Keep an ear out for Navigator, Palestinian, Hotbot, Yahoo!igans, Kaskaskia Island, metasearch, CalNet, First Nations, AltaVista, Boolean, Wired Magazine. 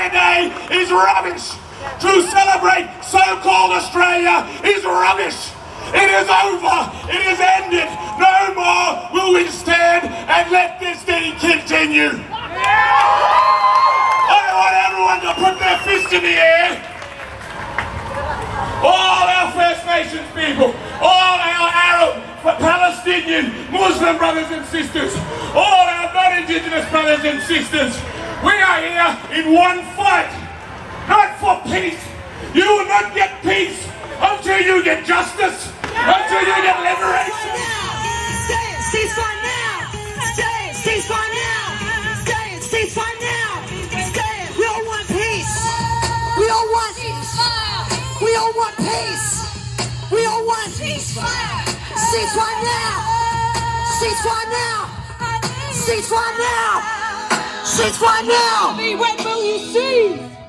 Australia Day is rubbish. To celebrate so-called Australia is rubbish. It is over. It is ended. No more will we stand and let this thing continue. I want everyone to put their fist in the air. All our First Nations people, all our Arab, Palestinian, Muslim brothers and sisters, all our non-Indigenous brothers and sisters, we are here in one fight. Not for peace. You will not get peace until you get justice, until you get liberation. Ceasefire now! Stay at ceasefire now! Stay at ceasefire now! Stay at. We all want peace. We all want ceasefire. We all want peace. We all want ceasefire. Ceasefire now! Ceasefire now! Ceasefire now! Ceasefire now! When will you see?